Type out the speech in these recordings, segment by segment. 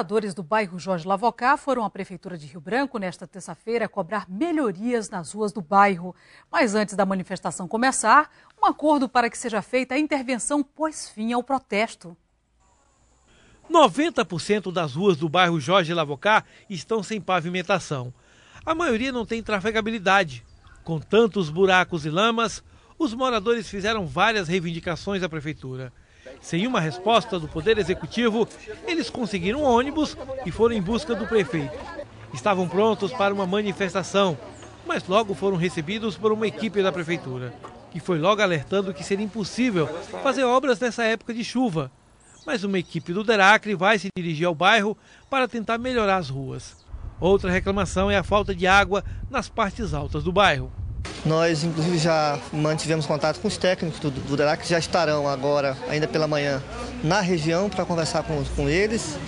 Moradores do bairro Jorge Lavocat foram à Prefeitura de Rio Branco nesta terça-feira cobrar melhorias nas ruas do bairro. Mas antes da manifestação começar, um acordo para que seja feita a intervenção pôs fim ao protesto. 90% das ruas do bairro Jorge Lavocat estão sem pavimentação. A maioria não tem trafegabilidade. Com tantos buracos e lamas, os moradores fizeram várias reivindicações à Prefeitura. Sem uma resposta do Poder Executivo, eles conseguiram um ônibus e foram em busca do prefeito. Estavam prontos para uma manifestação, mas logo foram recebidos por uma equipe da Prefeitura, que foi logo alertando que seria impossível fazer obras nessa época de chuva. Mas uma equipe do DERACRE vai se dirigir ao bairro para tentar melhorar as ruas. Outra reclamação é a falta de água nas partes altas do bairro. Nós, inclusive, já mantivemos contato com os técnicos do DERACRE, que já estarão agora, ainda pela manhã, na região para conversar com eles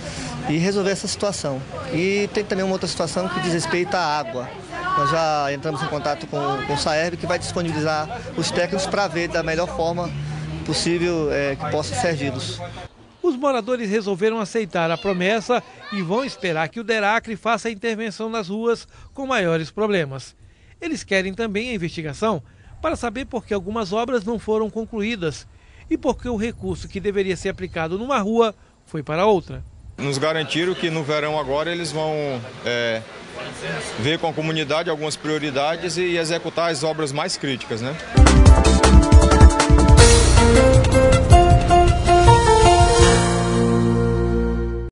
e resolver essa situação. E tem também uma outra situação que diz respeito à água. Nós já entramos em contato com o Saerb, que vai disponibilizar os técnicos para ver da melhor forma possível que possam servi-los. Os moradores resolveram aceitar a promessa e vão esperar que o DERACRE faça a intervenção nas ruas com maiores problemas. Eles querem também a investigação para saber por que algumas obras não foram concluídas e por que o recurso que deveria ser aplicado numa rua foi para outra. Nos garantiram que no verão agora eles vão ver com a comunidade algumas prioridades e executar as obras mais críticas, né?